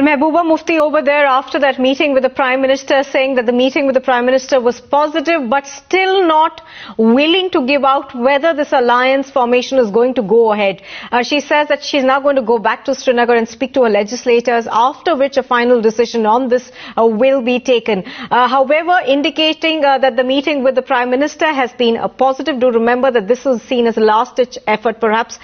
Well, Mehbooba Mufti over there after that meeting with the Prime Minister, saying that the meeting with the Prime Minister was positive, but still not willing to give out whether this alliance formation is going to go ahead. She says that she's now going to go back to Srinagar and speak to her legislators, after which a final decision on this will be taken. However, indicating that the meeting with the Prime Minister has been a positive. Do remember that this is seen as a last-ditch effort, perhaps,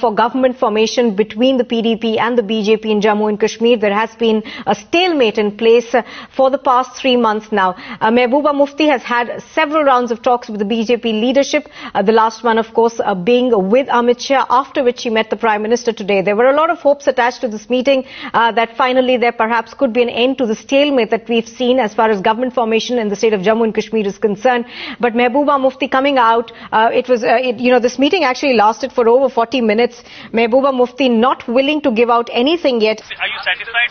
for government formation between the PDP and the BJP in Jammu and Kashmir. There has been a stalemate in place for the past 3 months now. Mehbooba Mufti has had several rounds of talks with the BJP leadership, the last one, of course, being with Amit Shah, after which she met the Prime Minister today. There were a lot of hopes attached to this meeting that finally there perhaps could be an end to the stalemate that we've seen as far as government formation in the state of Jammu and Kashmir is concerned. But Mehbooba Mufti coming out, this meeting actually lasted for over 40 minutes. Mehbooba Mufti not willing to give out anything yet. Are you satisfied